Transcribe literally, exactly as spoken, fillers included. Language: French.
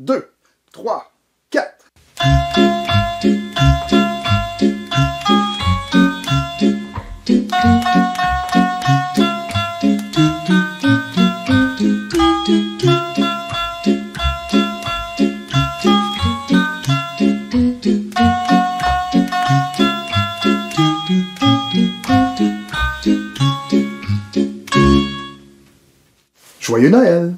un, deux, trois, quatre. Joyeux Noël!